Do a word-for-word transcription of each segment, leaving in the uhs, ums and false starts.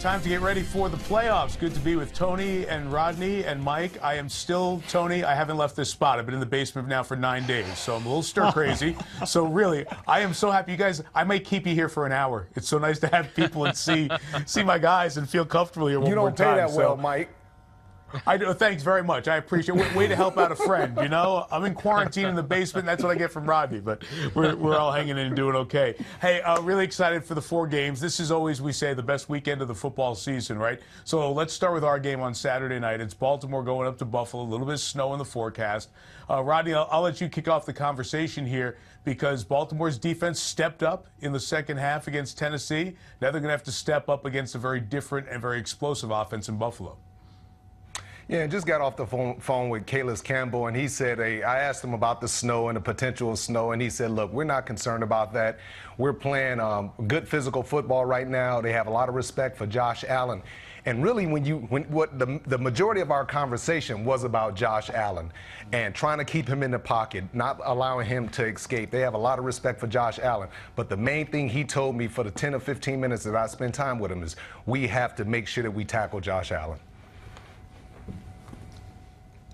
Time to get ready for the playoffs. Good to be with Tony and Rodney and Mike. I am still Tony. I haven't left this spot. I've been in the basement now for nine days, so I'm a little stir crazy. So really, I am so happy. You guys, I might keep you here for an hour. It's so nice to have people and see see my guys and feel comfortable here one more time. You don't pay that so. Well, Mike. I do. Thanks very much. I appreciate it. Way to help out a friend, you know? I'm in quarantine in the basement. That's what I get from Rodney, but we're, we're all hanging in and doing okay. Hey, uh, really excited for the four games. This is always, we say, the best weekend of the football season, right? So let's start with our game on Saturday night. It's Baltimore going up to Buffalo. A little bit of snow in the forecast. Uh, Rodney, I'll, I'll let you kick off the conversation here because Baltimore's defense stepped up in the second half against Tennessee. Now they're going to have to step up against a very different and very explosive offense in Buffalo. Yeah, just got off the phone, phone with Calais Campbell, and he said, hey, I asked him about the snow and the potential of snow, and he said, look, we're not concerned about that. We're playing um, good physical football right now. They have a lot of respect for Josh Allen. And really, when you, when what the, the majority of our conversation was about Josh Allen and trying to keep him in the pocket, not allowing him to escape. They have a lot of respect for Josh Allen. But the main thing he told me for the ten or fifteen minutes that I spent time with him is we have to make sure that we tackle Josh Allen.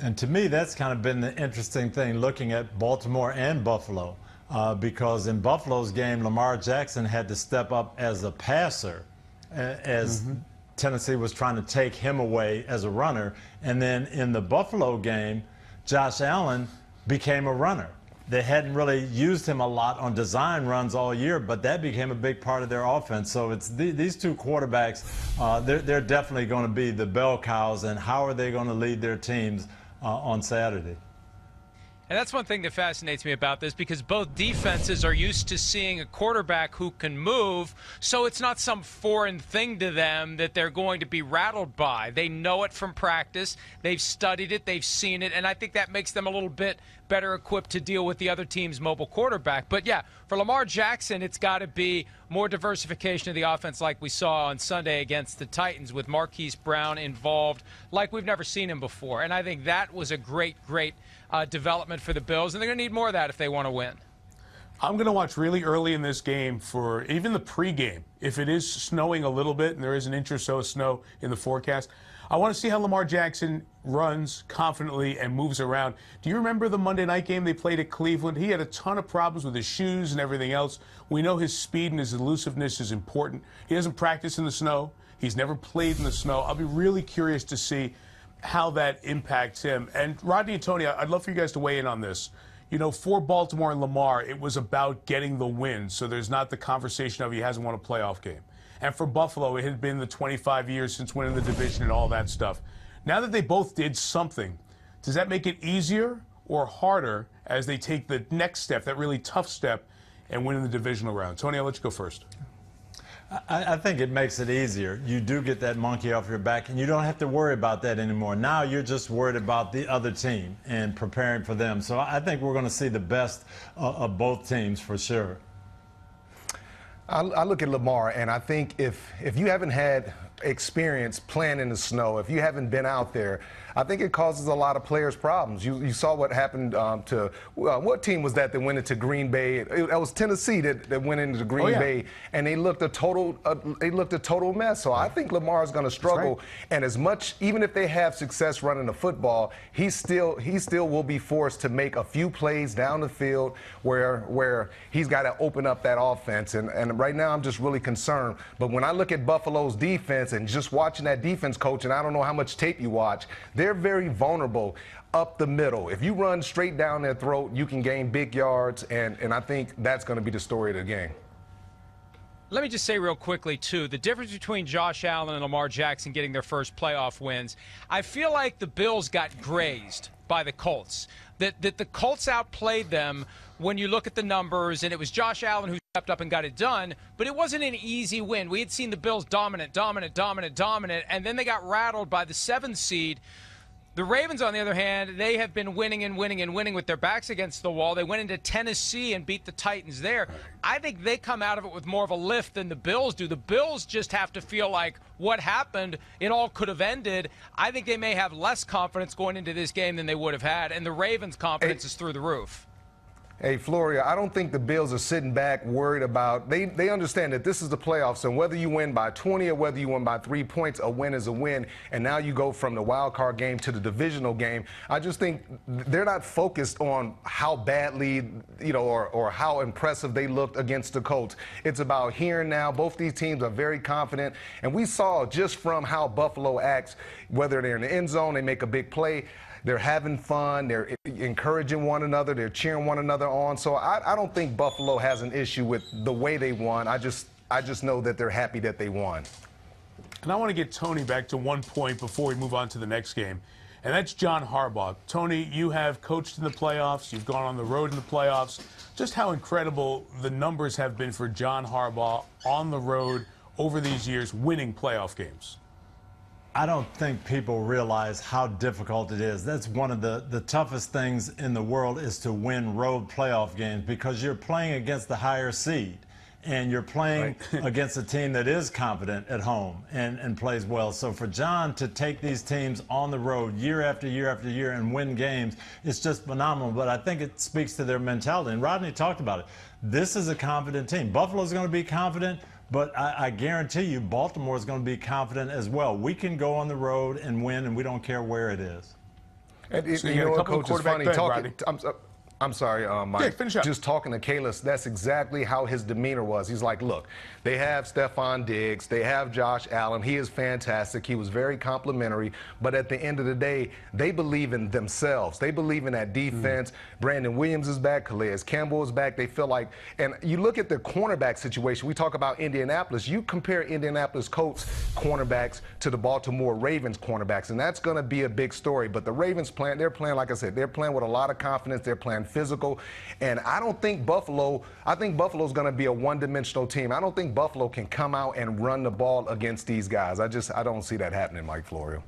And to me, that's kind of been the interesting thing looking at Baltimore and Buffalo, uh, because in Buffalo's game, Lamar Jackson had to step up as a passer, as mm-hmm. Tennessee was trying to take him away as a runner. And then in the Buffalo game, Josh Allen became a runner. They hadn't really used him a lot on design runs all year, but that became a big part of their offense. So it's the, these two quarterbacks, uh, they're, they're definitely going to be the bell cows, and how are they going to lead their teams Uh, on Saturday. And that's one thing that fascinates me about this, because both defenses are used to seeing a quarterback who can move, so it's not some foreign thing to them that they're going to be rattled by. They know it from practice, they've studied it, they've seen it, and I think that makes them a little bit better equipped to deal with the other team's mobile quarterback. But yeah, for Lamar Jackson, it's got to be more diversification of the offense like we saw on Sunday against the Titans with Marquise Brown involved like we've never seen him before. And I think that was a great, great uh, development for the Bills. And they're going to need more of that if they want to win. I'm going to watch really early in this game for even the pregame. If it is snowing a little bit and there is an inch or so of snow in the forecast, I want to see how Lamar Jackson runs confidently and moves around. Do you remember the Monday night game they played at Cleveland? He had a ton of problems with his shoes and everything else. We know his speed and his elusiveness is important. He doesn't practice in the snow. He's never played in the snow. I'll be really curious to see how that impacts him. And Rodney and Tony, I'd love for you guys to weigh in on this. You know, for Baltimore and Lamar, it was about getting the win, so there's not the conversation of he hasn't won a playoff game. And for Buffalo, it had been the twenty-five years since winning the division and all that stuff. Now that they both did something, does that make it easier or harder as they take the next step, that really tough step, and win in the divisional round? Tony, I'll let you go first. I, I think it makes it easier. You do get that monkey off your back, and you don't have to worry about that anymore. Now you're just worried about the other team and preparing for them. So I think we're going to see the best of, of both teams for sure. I, I look at Lamar, and I think if if you haven't had experience playing in the snow, if you haven't been out there, I think it causes a lot of players problems. You you saw what happened um, to uh, what team was that that went into Green Bay? It, it was Tennessee that, that went into Green oh, yeah. Bay, and they looked a total uh, they looked a total mess. So I think Lamar is going to struggle. Right. And as much, even if they have success running the football, he still he still will be forced to make a few plays down the field where where he's got to open up that offense. And and right now, I'm just really concerned. But when I look at Buffalo's defense and just watching that defense, coach, and I don't know how much tape you watch, they're very vulnerable up the middle. If you run straight down their throat, you can gain big yards, and, and I think that's going to be the story of the game. Let me just say real quickly, too, the difference between Josh Allen and Lamar Jackson getting their first playoff wins, I feel like the Bills got grazed by the Colts, that, that the Colts outplayed them when you look at the numbers, and it was Josh Allen who stepped up and got it done, but it wasn't an easy win. We had seen the Bills dominant, dominant, dominant, dominant, and then they got rattled by the seventh seed. The Ravens, on the other hand, they have been winning and winning and winning with their backs against the wall. They went into Tennessee and beat the Titans there. I think they come out of it with more of a lift than the Bills do. The Bills just have to feel like what happened, it all could have ended. I think they may have less confidence going into this game than they would have had, and the Ravens' confidence is through the roof. Hey, Floria, I don't think the Bills are sitting back worried about, they, they understand that this is the playoffs, and whether you win by twenty or whether you win by three points, a win is a win. And now you go from the wild card game to the divisional game. I just think they're not focused on how badly, you know, or, or how impressive they looked against the Colts. It's about here and now. Both these teams are very confident. And we saw just from how Buffalo acts, whether they're in the end zone, they make a big play. They're having fun. They're encouraging one another. They're cheering one another on. So I, I don't think Buffalo has an issue with the way they won. I just, I just know that they're happy that they won. And I want to get Tony back to one point before we move on to the next game, and that's John Harbaugh. Tony, you have coached in the playoffs. You've gone on the road in the playoffs. Just how incredible the numbers have been for John Harbaugh on the road over these years, winning playoff games. I don't think people realize how difficult it is. That's one of the, the toughest things in the world is to win road playoff games, because you're playing against the higher seed and you're playing right. against a team that is confident at home and, and plays well. So for John to take these teams on the road year after year after year and win games, it's just phenomenal. But I think it speaks to their mentality. And Rodney talked about it. This is a confident team. Buffalo's going to be confident. But I, I guarantee you Baltimore is going to be confident as well. We can go on the road and win, and we don't care where it is. And it, so you, you know what, Coach, is funny. Bed, talking, I'm, I'm sorry, um, Mike. Yeah, finish up. Just talking to Calais, that's exactly how his demeanor was. He's like, look, they have Stephon Diggs. They have Josh Allen. He is fantastic. He was very complimentary. But at the end of the day, they believe in themselves. They believe in that defense. Mm. Brandon Williams is back. Calais Campbell is back. They feel like, and you look at the cornerback situation. We talk about Indianapolis. You compare Indianapolis Colts cornerbacks to the Baltimore Ravens cornerbacks, and that's going to be a big story. But the Ravens plan, they're playing, like I said, they're playing with a lot of confidence. They're playing physical. And I don't think Buffalo, I think Buffalo's going to be a one-dimensional team. I don't think Buffalo can come out and run the ball against these guys. I just, I don't see that happening, Mike Florio.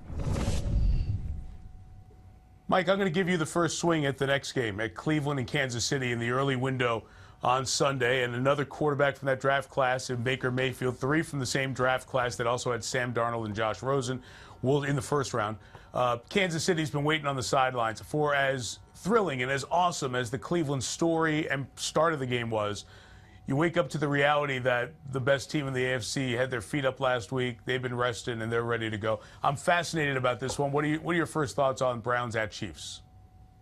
Mike, I'm going to give you the first swing at the next game at Cleveland and Kansas City in the early window on Sunday. And another quarterback from that draft class in Baker Mayfield, three from the same draft class that also had Sam Darnold and Josh Rosen will in the first round. Uh, Kansas City's been waiting on the sidelines for as thrilling and as awesome as the Cleveland story and start of the game was. You wake up to the reality that the best team in the A F C had their feet up last week. They've been resting, and they're ready to go. I'm fascinated about this one. What are, you, what are your first thoughts on Browns at Chiefs?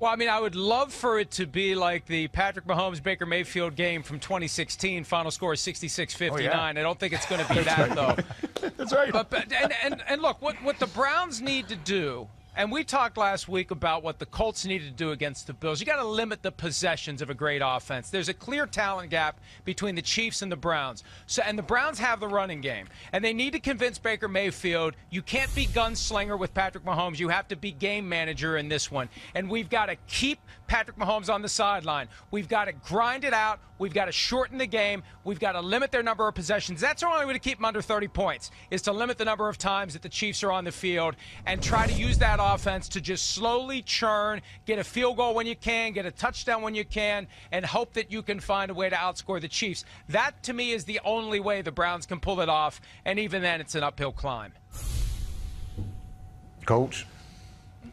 Well, I mean, I would love for it to be like the Patrick Mahomes-Baker Mayfield game from twenty sixteen. Final score is sixty-six fifty-nine. Oh, yeah. I don't think it's going to be that, right. though. That's right. But, but, and, and, and look, what, what the Browns need to do, and we talked last week about what the Colts needed to do against the Bills. You got to limit the possessions of a great offense. There's a clear talent gap between the Chiefs and the Browns. So, and the Browns have the running game. And they need to convince Baker Mayfield, you can't be gunslinger with Patrick Mahomes. You have to be game manager in this one. And we've got to keep Patrick Mahomes on the sideline. We've got to grind it out. We've got to shorten the game. We've got to limit their number of possessions. That's the only way to keep them under thirty points, is to limit the number of times that the Chiefs are on the field and try to use that offense to just slowly churn, get a field goal when you can, get a touchdown when you can, and hope that you can find a way to outscore the Chiefs. That, to me, is the only way the Browns can pull it off, and even then, it's an uphill climb. Coach?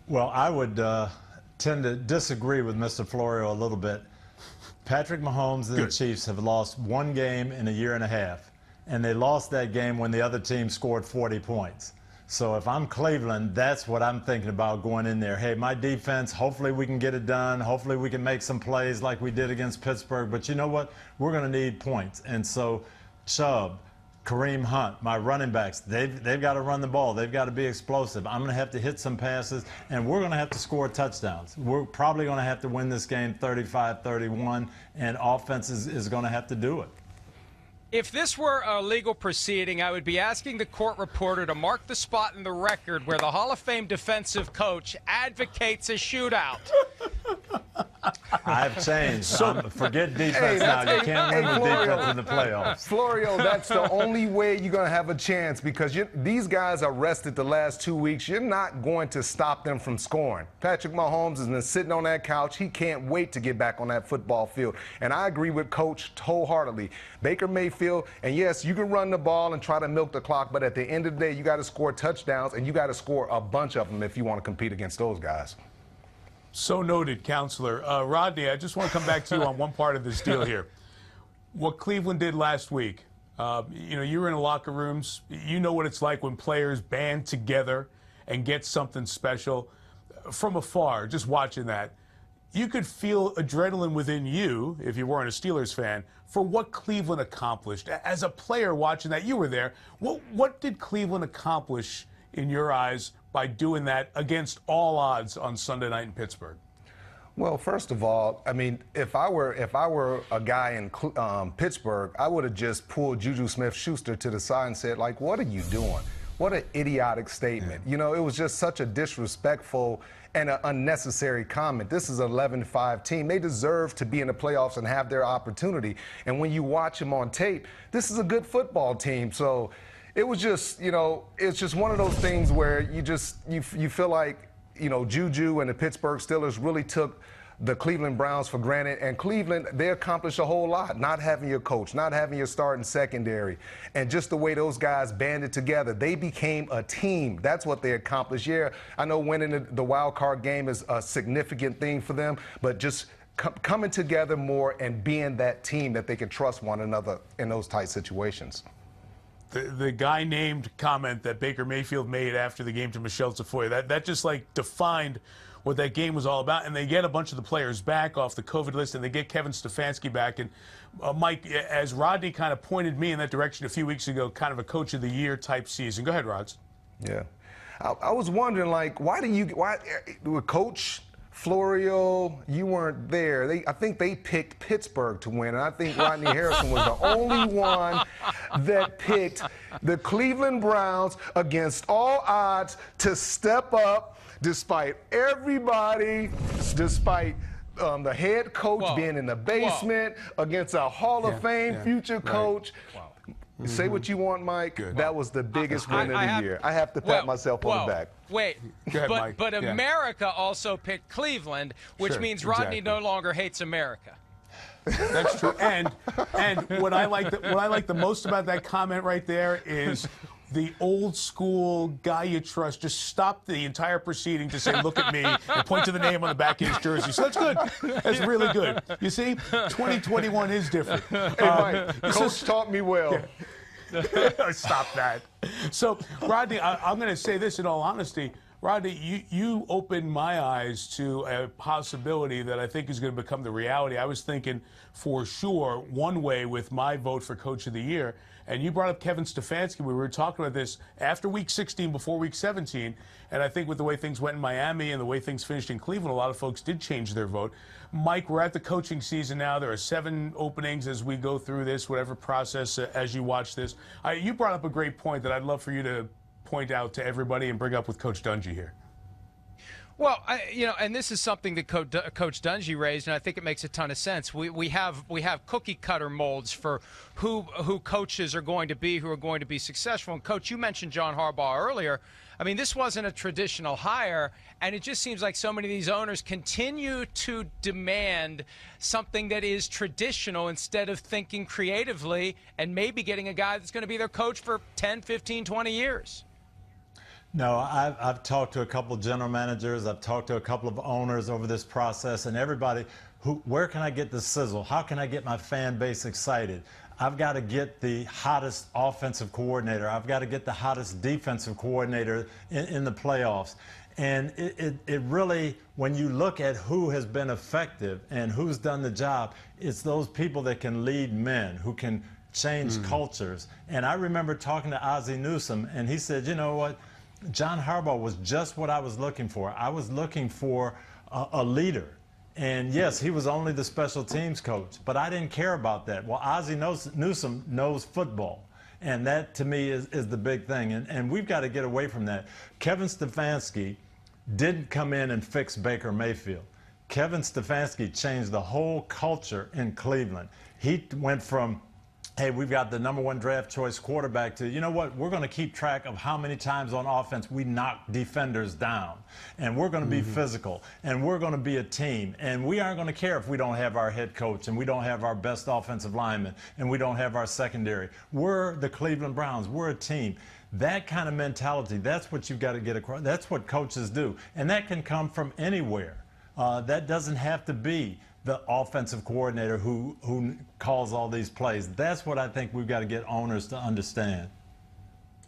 Well, I would uh, tend to disagree with Mister Florio a little bit. Patrick Mahomes and Good. the Chiefs have lost one game in a year and a half, and they lost that game when the other team scored forty points. So if I'm Cleveland, that's what I'm thinking about going in there. Hey, my defense, hopefully we can get it done. Hopefully we can make some plays like we did against Pittsburgh. But you know what? We're going to need points. And so Chubb, Kareem Hunt, my running backs, they've, they've got to run the ball. They've got to be explosive. I'm going to have to hit some passes, and we're going to have to score touchdowns. We're probably going to have to win this game thirty-five thirty-one, and offense is, is going to have to do it. If this were a legal proceeding, I would be asking the court reporter to mark the spot in the record where the Hall of Fame defensive coach advocates a shootout. I've changed. So, um, forget defense hey, now. You hey, can't hey, win Florio, the defense in the playoffs. Florio, that's the only way you're going to have a chance, because you, these guys are rested the last two weeks. You're not going to stop them from scoring. Patrick Mahomes has been sitting on that couch. He can't wait to get back on that football field. And I agree with Coach wholeheartedly. Baker Mayfield, and yes, you can run the ball and try to milk the clock, but at the end of the day, you got to score touchdowns, and you got to score a bunch of them if you want to compete against those guys. So noted, Counselor. Uh, Rodney, I just want to come back to you on one part of this deal here. What Cleveland did last week, uh, you know, you were in the locker rooms. You know what it's like when players band together and get something special. From afar, just watching that, you could feel adrenaline within you, if you weren't a Steelers fan, for what Cleveland accomplished. As a player watching that, you were there. What, what did Cleveland accomplish in your eyes by doing that against all odds on Sunday night in Pittsburgh? Well, first of all, I mean, if I were if I were a guy in um, Pittsburgh, I would have just pulled Juju Smith-Schuster to the side and said, like, what are you doing? What an idiotic statement. Yeah. You know, it was just such a disrespectful and an unnecessary comment. This is an eleven five team. They deserve to be in the playoffs and have their opportunity. And when you watch them on tape, this is a good football team. So it was just, you know, it's just one of those things where you just, you, you feel like, you know, Juju and the Pittsburgh Steelers really took the Cleveland Browns for granted. And Cleveland, they accomplished a whole lot, not having your coach, not having your starting secondary, and just the way those guys banded together. They became a team. That's what they accomplished. Yeah, I know winning the, the wild card game is a significant thing for them, but just com coming together more and being that team that they can trust one another in those tight situations. The, the guy named comment that Baker Mayfield made after the game to Michelle Tafoya, that, that just like defined what that game was all about. And they get a bunch of the players back off the COVID list, and they get Kevin Stefanski back. And uh, Mike, as Rodney kind of pointed me in that direction a few weeks ago, kind of a coach of the year type season. Go ahead, Rods. Yeah. I, I was wondering, like, why do you, why, Coach Florio, you weren't there. They, I think they picked Pittsburgh to win, and I think Rodney Harrison was the only one that picked the Cleveland Browns against all odds to step up despite everybody, despite um, the head coach Whoa. being in the basement, Whoa. against a Hall of yeah, Fame yeah, future right. coach. Wow. Mm-hmm. Say what you want, Mike. Good. That was the biggest I, win I, of I the have, year. I have to pat well, myself well, on the back. Wait, ahead, but, Mike. but yeah. America also picked Cleveland, which sure, means Rodney exactly. no longer hates America. That's true. And and what I like the, what I like the most about that comment right there is the old school guy you trust just stopped the entire proceeding to say, look at me, and point to the name on the back of his jersey. So that's good. That's really good. You see, twenty twenty-one is different. Hey, um, Mike, Coach so, taught me well. Yeah. Stop that. So, Rodney, I, I'm going to say this in all honesty. Rodney, you, you opened my eyes to a possibility that I think is going to become the reality. I was thinking for sure one way with my vote for Coach of the Year, and you brought up Kevin Stefanski. We were talking about this after Week sixteen, before Week seventeen, and I think with the way things went in Miami and the way things finished in Cleveland, a lot of folks did change their vote. Mike, we're at the coaching season now. There are seven openings as we go through this, whatever process uh, as you watch this. Uh, you brought up a great point that I'd love for you to point out to everybody and bring up with Coach Dungy here. Well, I, you know, and this is something that Co Coach Dungy raised, and I think it makes a ton of sense. We we have we have cookie cutter molds for who who coaches are going to be, who are going to be successful. And Coach, you mentioned John Harbaugh earlier. I mean, this wasn't a traditional hire, and it just seems like so many of these owners continue to demand something that is traditional instead of thinking creatively and maybe getting a guy that's going to be their coach for ten, fifteen, twenty years. No, I've, I've talked to a couple of general managers. I've talked to a couple of owners over this process, and everybody, who, where can I get the sizzle? How can I get my fan base excited? I've got to get the hottest offensive coordinator. I've got to get the hottest defensive coordinator in, in the playoffs. And it, it, it really, when you look at who has been effective and who's done the job, it's those people that can lead men, who can change mm. cultures. And I remember talking to Ozzie Newsome, and he said, you know what? John Harbaugh was just what I was looking for. I was looking for a, a leader. And yes, he was only the special teams coach, but I didn't care about that. Well, Ozzie Newsome knows football, and that to me is, is the big thing. And, and we've got to get away from that. Kevin Stefanski didn't come in and fix Baker Mayfield. Kevin Stefanski changed the whole culture in Cleveland. He went from, hey, we've got the number one draft choice quarterback to, you know what, we're going to keep track of how many times on offense we knock defenders down. And we're going to be mm-hmm. physical. And we're going to be a team. And we aren't going to care if we don't have our head coach and we don't have our best offensive lineman and we don't have our secondary. We're the Cleveland Browns. We're a team. That kind of mentality, that's what you've got to get across. That's what coaches do. And that can come from anywhere. Uh, that doesn't have to be the offensive coordinator who, who calls all these plays. That's what I think we've got to get owners to understand.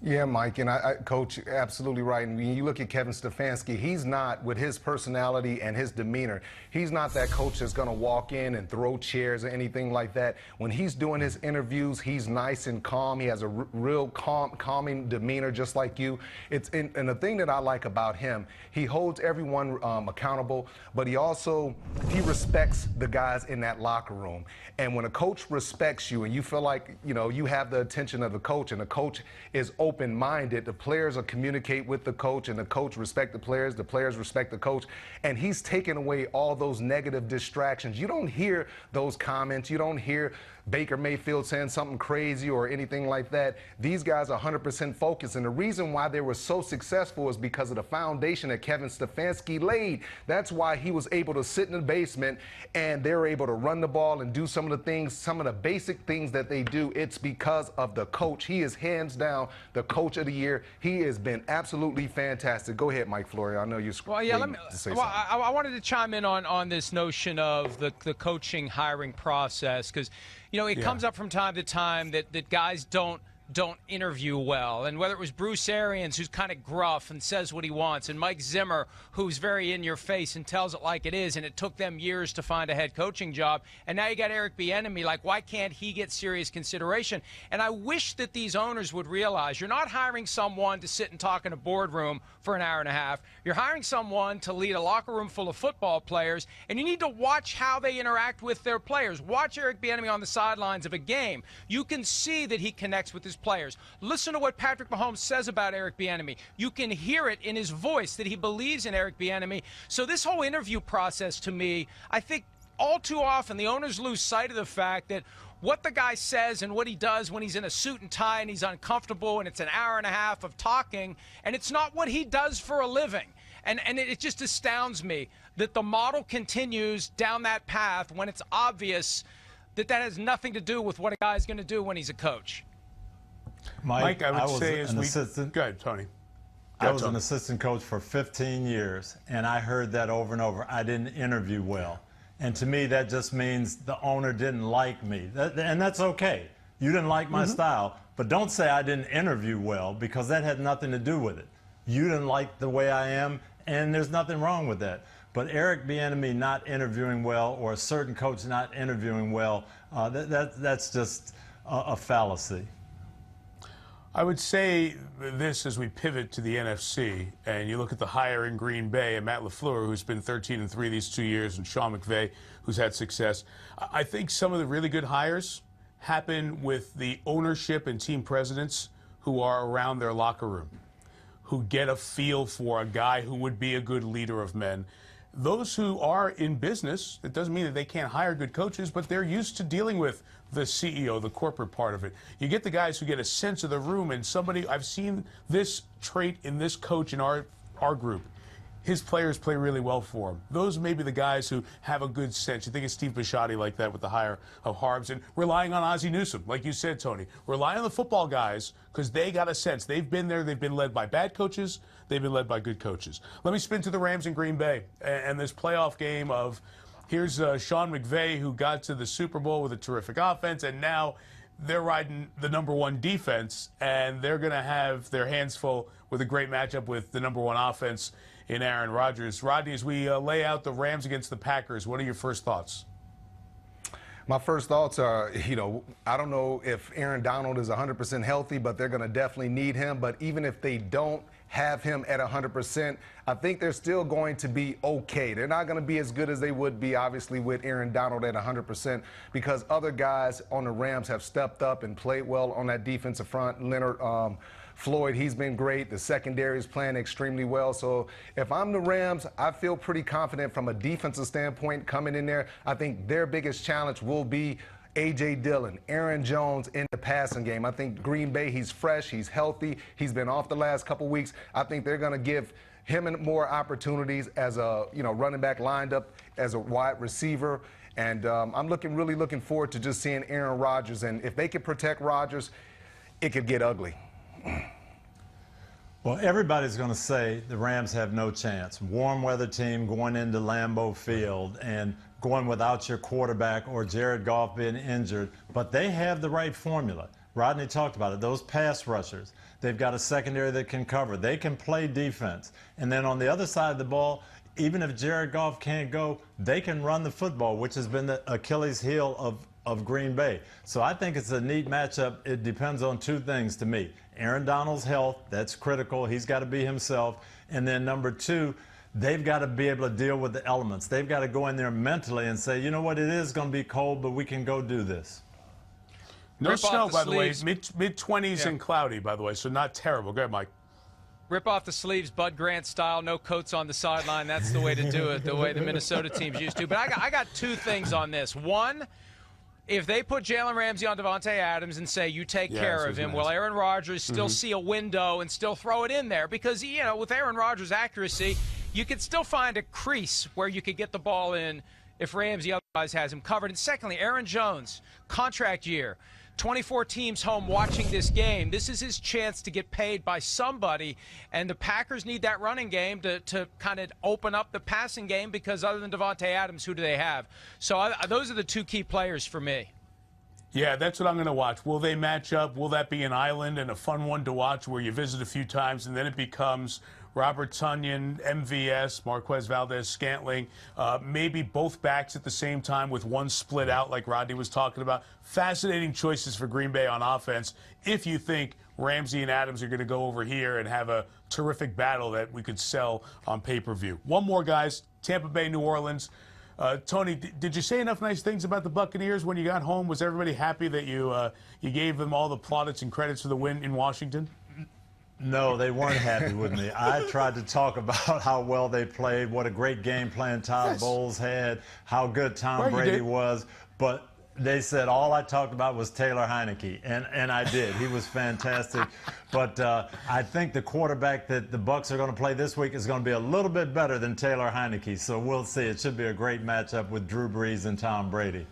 Yeah, Mike, and I, I, Coach, absolutely right. And when you look at Kevin Stefanski, he's not, with his personality and his demeanor, he's not that coach that's going to walk in and throw chairs or anything like that. When he's doing his interviews, he's nice and calm. He has a r real calm, calming demeanor, just like you. It's and, and the thing that I like about him, he holds everyone um, accountable, but he also he respects the guys in that locker room. And when a coach respects you, and you feel like you know you have the attention of the coach, and the coach is open-minded, the players will communicate with the coach, and the coach respect the players, the players respect the coach, and he's taken away all those negative distractions. You don't hear those comments. You don't hear Baker Mayfield saying something crazy or anything like that. These guys are one hundred percent focused, and the reason why they were so successful is because of the foundation that Kevin Stefanski laid. That's why he was able to sit in the basement, and they were able to run the ball and do some of the things, some of the basic things that they do. It's because of the coach. He is hands down the coach of the year. He has been absolutely fantastic. Go ahead, Mike Florio. I know you're well, yeah, let me, to say well, something. I, I wanted to chime in on, on this notion of the, the coaching hiring process because, you know, it yeah. comes up from time to time that, that guys don't don't interview well, and whether it was Bruce Arians, who's kind of gruff and says what he wants, and Mike Zimmer, who's very in your face and tells it like it is, and it took them years to find a head coaching job, and now you got Eric Bieniemy. Like, why can't he get serious consideration? And I wish that these owners would realize you're not hiring someone to sit and talk in a boardroom for an hour and a half. You're hiring someone to lead a locker room full of football players, and you need to watch how they interact with their players. Watch Eric Bieniemy on the sidelines of a game. You can see that he connects with his players. Listen to what Patrick Mahomes says about Eric Bieniemy. You can hear it in his voice that he believes in Eric Bieniemy. So this whole interview process, to me, I think all too often the owners lose sight of the fact that what the guy says and what he does when he's in a suit and tie and he's uncomfortable and it's an hour and a half of talking, and it's not what he does for a living. And, and it just astounds me that the model continues down that path when it's obvious that that has nothing to do with what a guy is going to do when he's a coach. Mike, Mike, I would I was say an is assistant. We, go ahead, Tony. Go I ahead, was Tony. an assistant coach for fifteen years, and I heard that over and over. I didn't interview well, and to me, that just means the owner didn't like me, that, and that's okay. You didn't like my mm-hmm. style, but don't say I didn't interview well because that had nothing to do with it. You didn't like the way I am, and there's nothing wrong with that. But Eric Bieniemy not interviewing well, or a certain coach not interviewing well, uh, that, that that's just a, a fallacy. I would say this as we pivot to the N F C, and you look at the hire in Green Bay and Matt LaFleur, who's been thirteen and three these two years, and Sean McVay, who's had success. I think some of the really good hires happen with the ownership and team presidents who are around their locker room, who get a feel for a guy who would be a good leader of men. Those who are in business, it doesn't mean that they can't hire good coaches, but they're used to dealing with the C E O, the corporate part of it. You get the guys who get a sense of the room, and somebody, I've seen this trait in this coach in our, our group. His players play really well for him. Those may be the guys who have a good sense. You think it's Steve Bisciotti like that with the hire of Harbs, and relying on Ozzie Newsome, like you said, Tony. Rely on the football guys because they got a sense. They've been there. They've been led by bad coaches. They've been led by good coaches. Let me spin to the Rams in Green Bay and this playoff game of here's uh, Sean McVay, who got to the Super Bowl with a terrific offense, and now they're riding the number one defense, and they're going to have their hands full with a great matchup with the number one offense in Aaron Rodgers. Rodney, as we uh, lay out the Rams against the Packers, what are your first thoughts? My first thoughts are, you know, I don't know if Aaron Donald is one hundred percent healthy, but they're going to definitely need him. But even if they don't have him at one hundred percent, I think they're still going to be okay. They're not going to be as good as they would be, obviously, with Aaron Donald at one hundred percent because other guys on the Rams have stepped up and played well on that defensive front. Leonard um, Floyd, he's been great. The secondary is playing extremely well. So if I'm the Rams, I feel pretty confident from a defensive standpoint coming in there. I think their biggest challenge will be A J Dillon, Aaron Jones in the passing game. I think Green Bay, he's fresh, he's healthy, he's been off the last couple weeks. I think they're going to give him more opportunities as a, you know, running back lined up as a wide receiver. And um, I'm looking really looking forward to just seeing Aaron Rodgers. And if they can protect Rodgers, it could get ugly. Well, everybody's going to say the Rams have no chance. Warm weather team going into Lambeau Field and going without your quarterback or Jared Goff being injured. But they have the right formula. Rodney talked about it. Those pass rushers, they've got a secondary that can cover. They can play defense. And then on the other side of the ball, even if Jared Goff can't go, they can run the football, which has been the Achilles heel of, of Green Bay. So I think it's a neat matchup. It depends on two things to me. Aaron Donald's health, that's critical. He's got to be himself. And then number two, they've got to be able to deal with the elements. They've got to go in there mentally and say, you know what, it is going to be cold, but we can go do this. No snow, by the way. Mid-twenties yeah. and cloudy, by the way, so not terrible. Go ahead, Mike. Rip off the sleeves, Bud Grant style, no coats on the sideline. That's the way to do it, the way the Minnesota team's used to. But I got, I got two things on this. One, if they put Jalen Ramsey on Devontae Adams and say, you take yeah, care of him, nice. Will Aaron Rodgers still mm-hmm. see a window and still throw it in there? Because, you know, with Aaron Rodgers' accuracy, you could still find a crease where you could get the ball in if Ramsey otherwise has him covered. And secondly, Aaron Jones, contract year. twenty-four teams home watching this game. This is his chance to get paid by somebody, and the Packers need that running game to, to kind of open up the passing game, because other than Devontae Adams, who do they have? So I, those are the two key players for me. Yeah, that's what I'm going to watch. Will they match up? Will that be an island and a fun one to watch where you visit a few times, and then it becomes Robert Tonyan, M V S, Marquez Valdez-Scantling, uh, maybe both backs at the same time with one split out like Rodney was talking about. Fascinating choices for Green Bay on offense if you think Ramsey and Adams are going to go over here and have a terrific battle that we could sell on pay-per-view. One more, guys. Tampa Bay, New Orleans. Uh, Tony, did you say enough nice things about the Buccaneers when you got home? Was everybody happy that you, uh, you gave them all the plaudits and credits for the win in Washington? No, they weren't happy with me. I tried to talk about how well they played, what a great game plan Todd yes. Bowles had, how good Tom well, Brady was. But they said all I talked about was Taylor Heineke, and, and I did. He was fantastic. But uh, I think the quarterback that the Bucs are going to play this week is going to be a little bit better than Taylor Heineke. So we'll see. It should be a great matchup with Drew Brees and Tom Brady.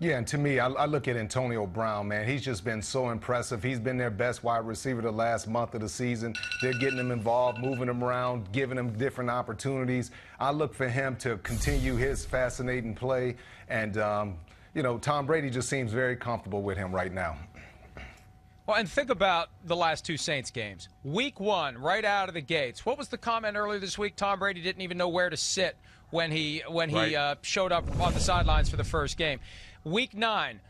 Yeah, and to me, I, I look at Antonio Brown, man. He's just been so impressive. He's been their best wide receiver the last month of the season. They're getting him involved, moving him around, giving him different opportunities. I look for him to continue his fascinating play. And, um, you know, Tom Brady just seems very comfortable with him right now. Well, and think about the last two Saints games. Week one, right out of the gates. What was the comment earlier this week? Tom Brady didn't even know where to sit when he, when he right. uh, showed up on the sidelines for the first game. Week nine,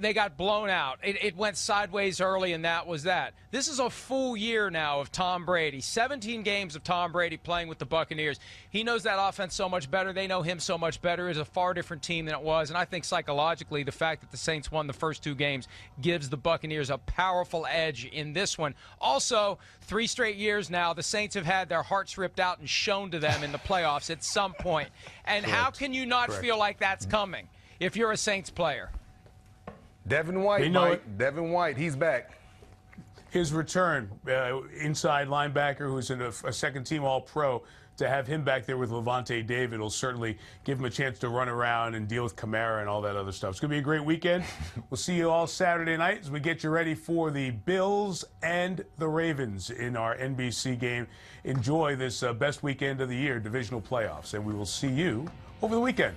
they got blown out. It, it went sideways early, and that was that. This is a full year now of Tom Brady, seventeen games of Tom Brady playing with the Buccaneers. He knows that offense so much better. They know him so much better. It's a far different team than it was, and I think psychologically the fact that the Saints won the first two games gives the Buccaneers a powerful edge in this one. Also, three straight years now, the Saints have had their hearts ripped out and shown to them in the playoffs at some point. And Correct. How can you not Correct. Feel like that's coming if you're a Saints player? Devin White, Mike. Devin White, he's back. His return, uh, inside linebacker who's in a, a second-team All-Pro, to have him back there with Levante David will certainly give him a chance to run around and deal with Kamara and all that other stuff. It's going to be a great weekend. We'll see you all Saturday night as we get you ready for the Bills and the Ravens in our N B C game. Enjoy this uh, best weekend of the year, divisional playoffs, and we will see you over the weekend.